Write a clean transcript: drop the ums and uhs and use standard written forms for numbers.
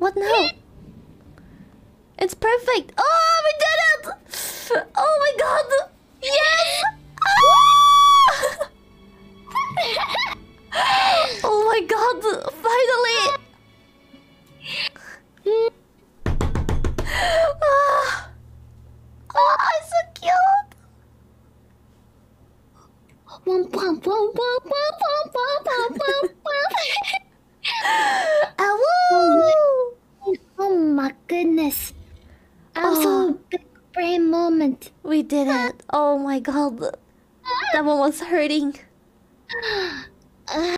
What now? It's perfect! Oh, we did it! Oh my god! Yes! Ah! Oh my god! Finally! Ah. Oh, it's so cute! Oh my goodness! I'm so big brain moment. We did it! Oh my god! That one was hurting.